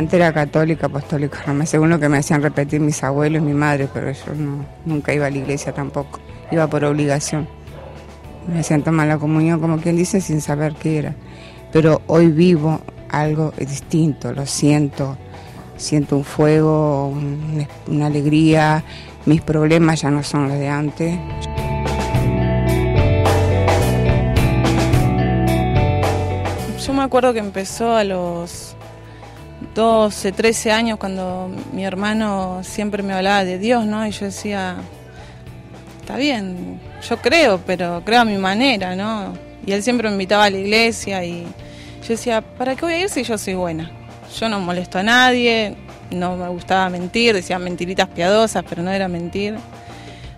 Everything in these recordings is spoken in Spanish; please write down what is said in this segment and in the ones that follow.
Antes era católica, apostólica, romana, según lo que me hacían repetir mis abuelos y mi madre, pero yo no, nunca iba a la iglesia tampoco, iba por obligación. Me hacían tomar la comunión, como quien dice, sin saber qué era. Pero hoy vivo algo distinto, lo siento. Siento un fuego, una alegría, mis problemas ya no son los de antes. Yo me acuerdo que empezó a los 12, 13 años cuando mi hermano siempre me hablaba de Dios, ¿no? Y yo decía, está bien, yo creo, pero creo a mi manera, ¿no? Y él siempre me invitaba a la iglesia y yo decía, ¿para qué voy a ir si yo soy buena? Yo no molesto a nadie, no me gustaba mentir, decían mentiritas piadosas, pero no era mentir.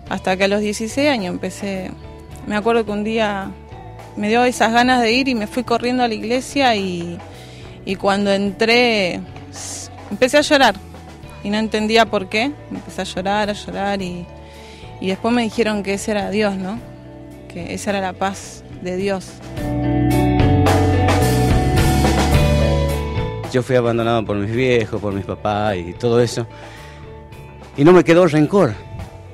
Hasta que a los 16 años empecé, me acuerdo que un día me dio esas ganas de ir y me fui corriendo a la iglesia y cuando entré empecé a llorar y no entendía por qué, empecé a llorar y después me dijeron que ese era Dios, ¿no? Que esa era la paz de Dios. Yo fui abandonado por mis viejos, por mis papás y todo eso. Y no me quedó rencor,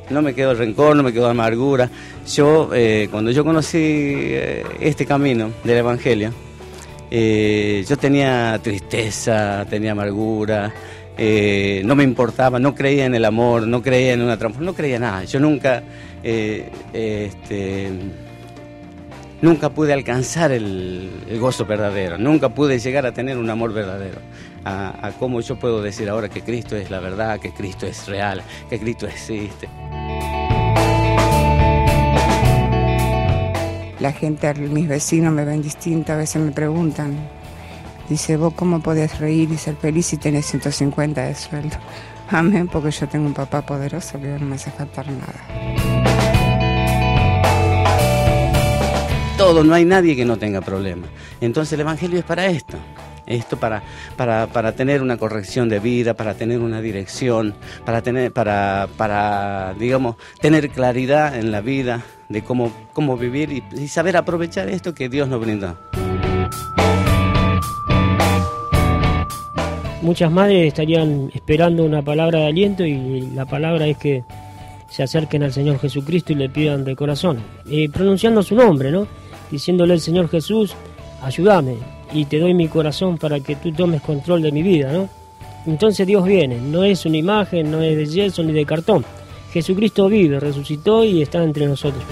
no me quedó amargura. Yo, cuando yo conocí este camino del Evangelio, yo tenía tristeza, tenía amargura, no me importaba, no creía en el amor, no creía en una transformación, no creía en nada. Yo nunca, nunca pude alcanzar el gozo verdadero, nunca pude llegar a tener un amor verdadero, a cómo yo puedo decir ahora que Cristo es la verdad, que Cristo es real, que Cristo existe. La gente, mis vecinos me ven distinta, a veces me preguntan, dice, ¿vos cómo podés reír y ser feliz si tenés 150 de sueldo? Amén, porque yo tengo un papá poderoso que no me hace faltar nada. Todo, no hay nadie que no tenga problemas. Entonces el Evangelio es para esto para tener una corrección de vida, para tener una dirección, para digamos, tener claridad en la vida de cómo vivir y saber aprovechar esto que Dios nos brinda. Muchas madres estarían esperando una palabra de aliento y la palabra es que se acerquen al Señor Jesucristo y le pidan de corazón, pronunciando su nombre, ¿no? Diciéndole al Señor Jesús, ayúdame y te doy mi corazón para que tú tomes control de mi vida, ¿no? Entonces Dios viene, no es una imagen, no es de yeso ni de cartón. Jesucristo vive, resucitó y está entre nosotros.